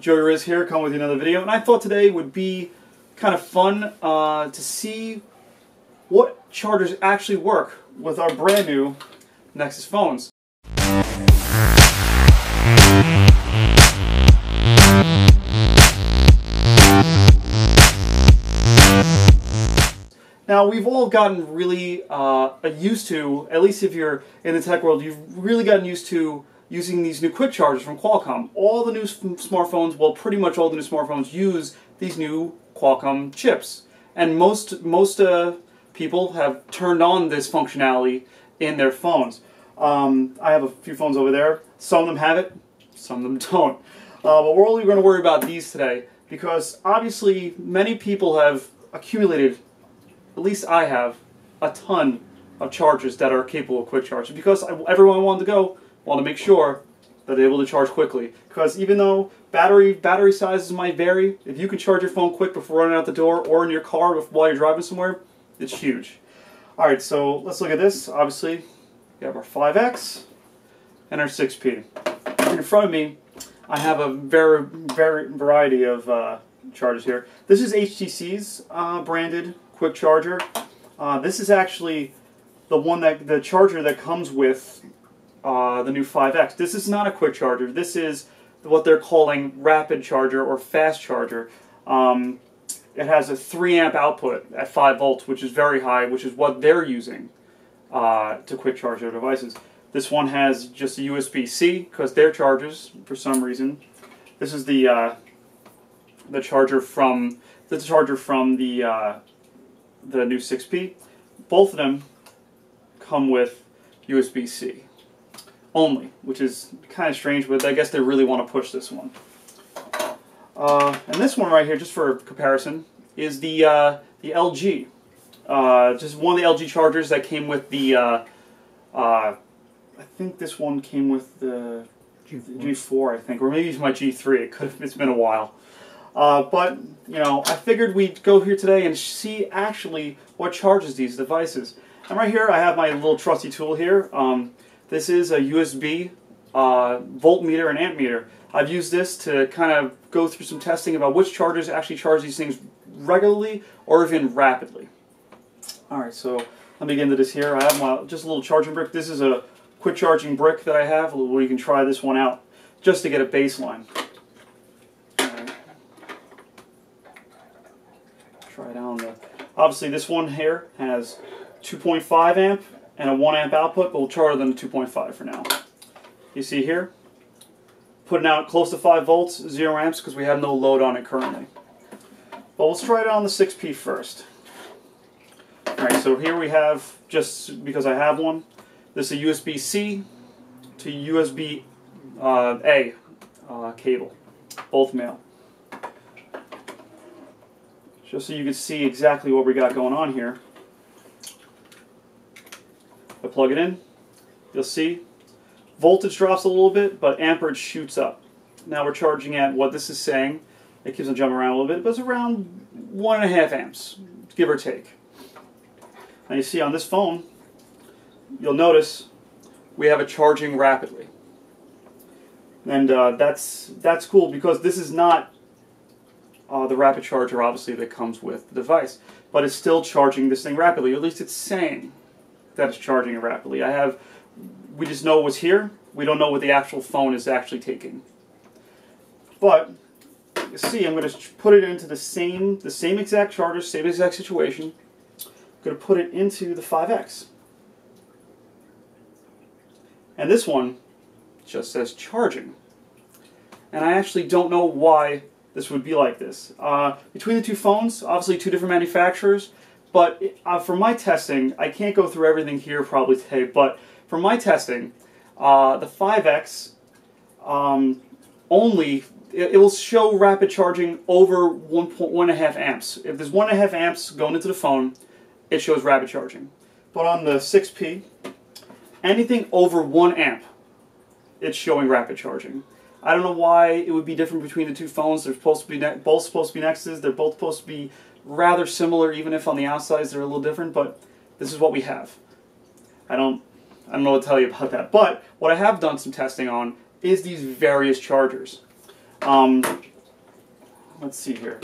Joey Riz here, coming with another video, and I thought today would be kind of fun to see what chargers actually work with our brand new Nexus phones. Now, we've all gotten really used to, at least if you're in the tech world, you've really gotten used to using these new quick chargers from Qualcomm. All the new smartphones, well, pretty much all the new smartphones use these new Qualcomm chips. And most people have turned on this functionality in their phones. I have a few phones over there. Some of them have it, some of them don't. But we're only going to worry about these today because obviously many people have accumulated, at least I have, a ton of chargers that are capable of quick charge because everyone wanted to make sure that they're able to charge quickly. Because even though battery sizes might vary, if you can charge your phone quick before running out the door or in your car while you're driving somewhere, it's huge. Alright, so let's look at this. Obviously, we have our 5x and our 6P. In front of me, I have a very variety of chargers here. This is HTC's branded quick charger. This is actually the charger that comes with the new 5X. This is not a quick charger. This is what they're calling rapid charger or fast charger. It has a 3-amp output at 5 volts, which is very high, which is what they're using to quick charge their devices. This one has just a USB-C because they're chargers for some reason. This is the charger from the new 6P. Both of them come with USB-C. Only, which is kind of strange, but I guess they really want to push this one. And this one right here, just for comparison, is the LG. Just one of the LG chargers that came with the, I think this one came with the G4, I think, or maybe it's my G3. It's been a while. But, you know, I figured we'd go here today and see actually what charges these devices. And right here I have my little trusty tool here. This is a USB voltmeter and ammeter. I've used this to kind of go through some testing about which chargers actually charge these things regularly or even rapidly. Alright, so let me get into this here. I have just a little charging brick. This is a quick charging brick that I have where you can try this one out just to get a baseline. Right. Try down the... Obviously this one here has 2.5 amp and a 1-amp output, but we'll charge them to 2.5 for now. You see here, putting out close to 5 volts, 0 amps, because we have no load on it currently. But let's try it on the 6P first. Alright, so here we have, just because I have one, this is a USB-C to USB-A cable, both male. Just so you can see exactly what we got going on here. I plug it in, you'll see voltage drops a little bit, but amperage shoots up. Now we're charging at what this is saying. It keeps on jumping around a little bit, but it's around 1.5 amps, give or take. Now you see on this phone, you'll notice we have it charging rapidly, and that's cool because this is not the rapid charger, obviously, that comes with the device, but it's still charging this thing rapidly. At least it's saying that is charging rapidly. We just know what's here. We don't know what the actual phone is actually taking. But you see, I'm going to put it into the same exact charger, same exact situation. I'm going to put it into the 5X, and this one just says charging. And I actually don't know why this would be like this. Between the two phones, obviously two different manufacturers. But for my testing, I can't go through everything here probably today, but for my testing, the 5X it will show rapid charging over 1.5 amps. If there's 1.5 amps going into the phone, it shows rapid charging. But on the 6P, anything over 1 amp, it's showing rapid charging. I don't know why it would be different between the two phones. They're supposed to be both supposed to be Nexus. They're both supposed to be rather similar, even if on the outsides they're a little different, but this is what we have. I don't know what to tell you about that, but what I have done some testing on is these various chargers. Let's see here.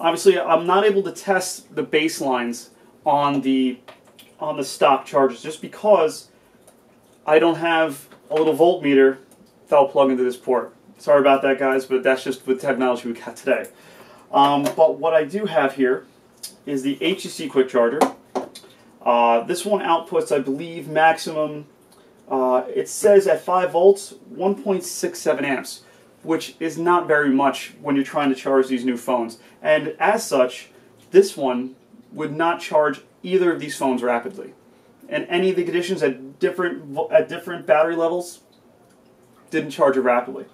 Obviously, I'm not able to test the baselines on the stock chargers just because I don't have a little voltmeter that'll plug into this port. Sorry about that, guys, but that's just the technology we got today. But what I do have here is the HTC Quick Charger. This one outputs, I believe, maximum, it says at 5 volts, 1.67 amps, which is not very much when you're trying to charge these new phones. And as such, this one would not charge either of these phones rapidly. And any of the conditions at different battery levels didn't charge it rapidly.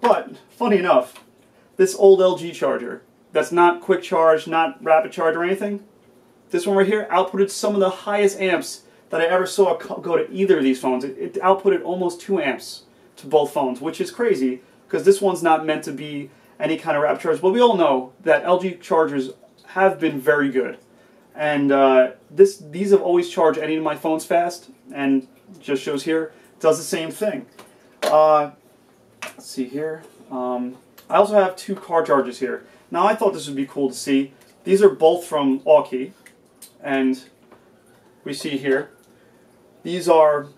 But, funny enough, this old LG charger that's not quick charge, not rapid charge or anything, this one right here outputted some of the highest amps that I ever saw go to either of these phones. It outputted almost 2 amps to both phones, which is crazy because this one's not meant to be any kind of rapid charge. But we all know that LG chargers have been very good. And these have always charged any of my phones fast, and just shows here, does the same thing. Let's see here. I also have 2 car chargers here. Now I thought this would be cool to see. These are both from Aukey, and we see here, these are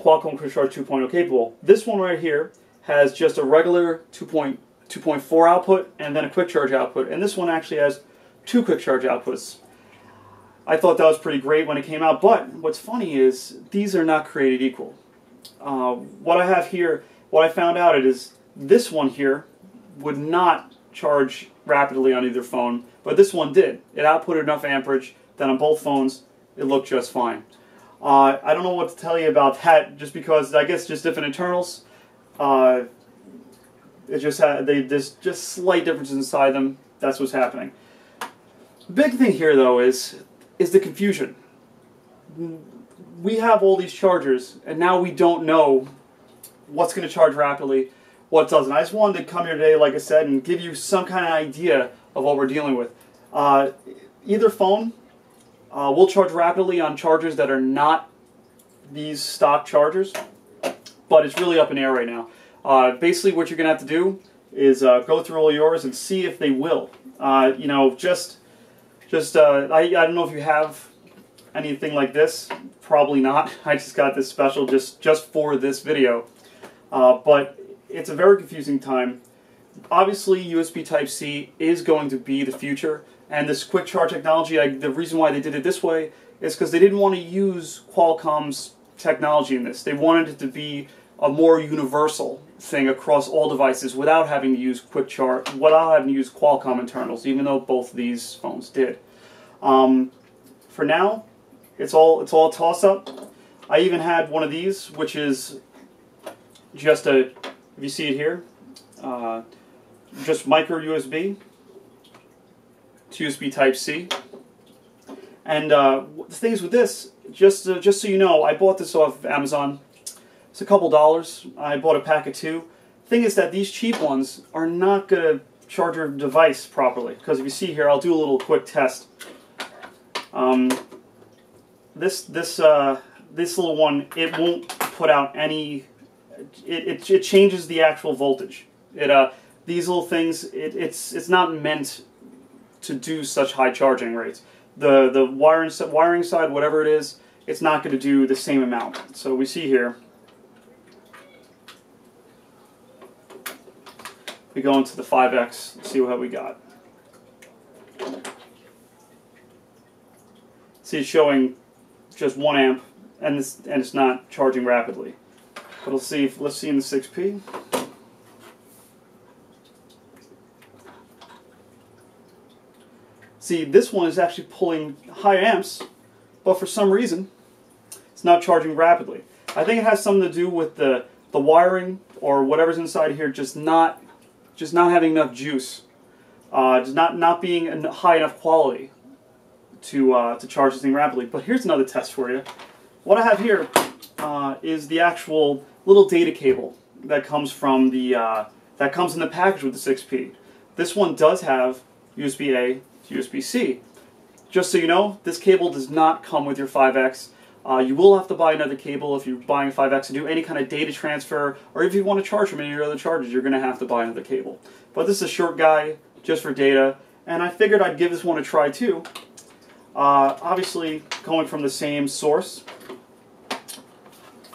Qualcomm Quickcharge 2.0 capable. This one right here has just a regular 2.4 output and then a quick charge output, and this one actually has 2 quick charge outputs. I thought that was pretty great when it came out, but what's funny is these are not created equal. What I have here, what I found out is this one here would not charge rapidly on either phone, but this one did. It outputted enough amperage that on both phones it looked just fine. I don't know what to tell you about that, just because I guess just different internals. It just had there's just slight differences inside them. That's what's happening. The big thing here, though, is the confusion. We have all these chargers, and now we don't know what's going to charge rapidly, what doesn't. I just wanted to come here today, like I said, and give you some kind of idea of what we're dealing with. Either phone will charge rapidly on chargers that are not these stock chargers, but it's really up in the air right now. Basically, what you're going to have to do is go through all yours and see if they will. You know, I don't know if you have anything like this. Probably not. I just got this special just for this video. But it's a very confusing time. Obviously, USB Type-C is going to be the future. And this quick charge technology, the reason why they did it this way is because they didn't want to use Qualcomm's technology in this. They wanted it to be a more universal thing across all devices without having to use Qualcomm internals, even though both of these phones did. For now, it's all a toss-up. I even had one of these, which is just a, if you see it here, just micro USB to USB Type-C. And the things with this, just so you know, I bought this off Amazon. It's a couple dollars. I bought a pack of 2. Thing is that these cheap ones are not going to charge your device properly. Because if you see here, I'll do a little quick test. This little one, it won't put out any. It changes the actual voltage. These little things, it's not meant to do such high charging rates. The wiring side, whatever it is, it's not going to do the same amount. So we see here. We go into the 5x, see what we got. See, it's showing just 1 amp, and it's not charging rapidly. But we'll see if, let's see in the 6P. See, this one is actually pulling high amps, but for some reason, it's not charging rapidly. I think it has something to do with the wiring or whatever's inside here, just not having enough juice, just not being high enough quality to charge this thing rapidly. But here's another test for you. What I have here is the actual little data cable that comes from the that comes in the package with the 6P. This one does have USB-A to USB-C. Just so you know, this cable does not come with your 5X. You will have to buy another cable if you're buying 5X to do any kind of data transfer, or if you want to charge from any of your other chargers, you're going to have to buy another cable. But this is a short guy just for data, and I figured I'd give this one a try too. Obviously going from the same source.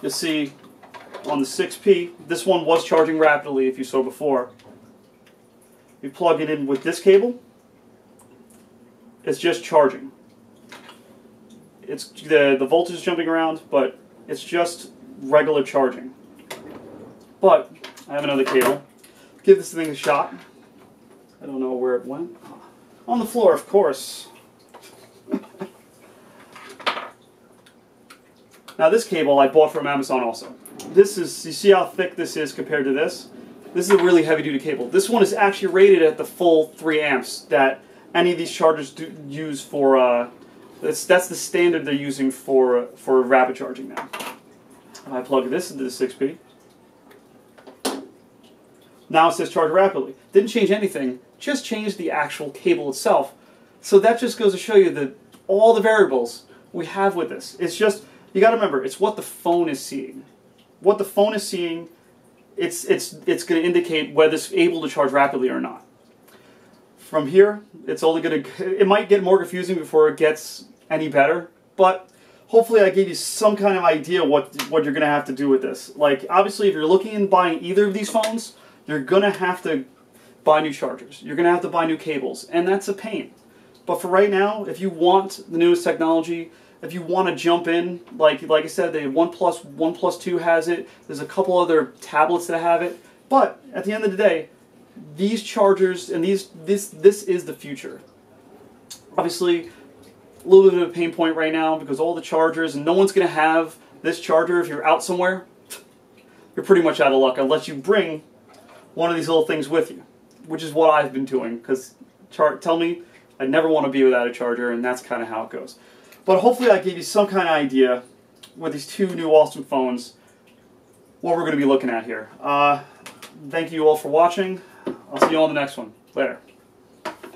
You'll see on the 6P, this one was charging rapidly if you saw before. You plug it in with this cable, it's just charging. It's the voltage is jumping around, but it's just regular charging. But I have another cable. Give this thing a shot. I don't know where it went. On the floor, of course. Now this cable I bought from Amazon also. This is, you see how thick this is compared to this? This is a really heavy duty cable. This one is actually rated at the full 3 amps that any of these chargers do use for, that's the standard they're using for rapid charging now. I plug this into the 6P. Now it says charge rapidly. Didn't change anything, just changed the actual cable itself. So that just goes to show you that all the variables we have with this. It's just, you gotta remember, it's what the phone is seeing. What the phone is seeing, it's gonna indicate whether it's able to charge rapidly or not. From here, it's only gonna, it might get more confusing before it gets any better, but hopefully I gave you some kind of idea what you're gonna have to do with this. Like, obviously, if you're looking and buying either of these phones, you're gonna have to buy new chargers. You're gonna have to buy new cables, and that's a pain. But for right now, if you want the newest technology, if you want to jump in, like I said, the OnePlus 2 has it. There's a couple other tablets that have it. But at the end of the day, these chargers and this is the future. Obviously, a little bit of a pain point right now because all the chargers, and no one's going to have this charger if you're out somewhere. You're pretty much out of luck unless you bring one of these little things with you, which is what I've been doing because tell me, I never want to be without a charger, and that's kind of how it goes. But hopefully I gave you some kind of idea with these two new awesome phones what we're going to be looking at here. Thank you all for watching. I'll see you all in the next one. Later.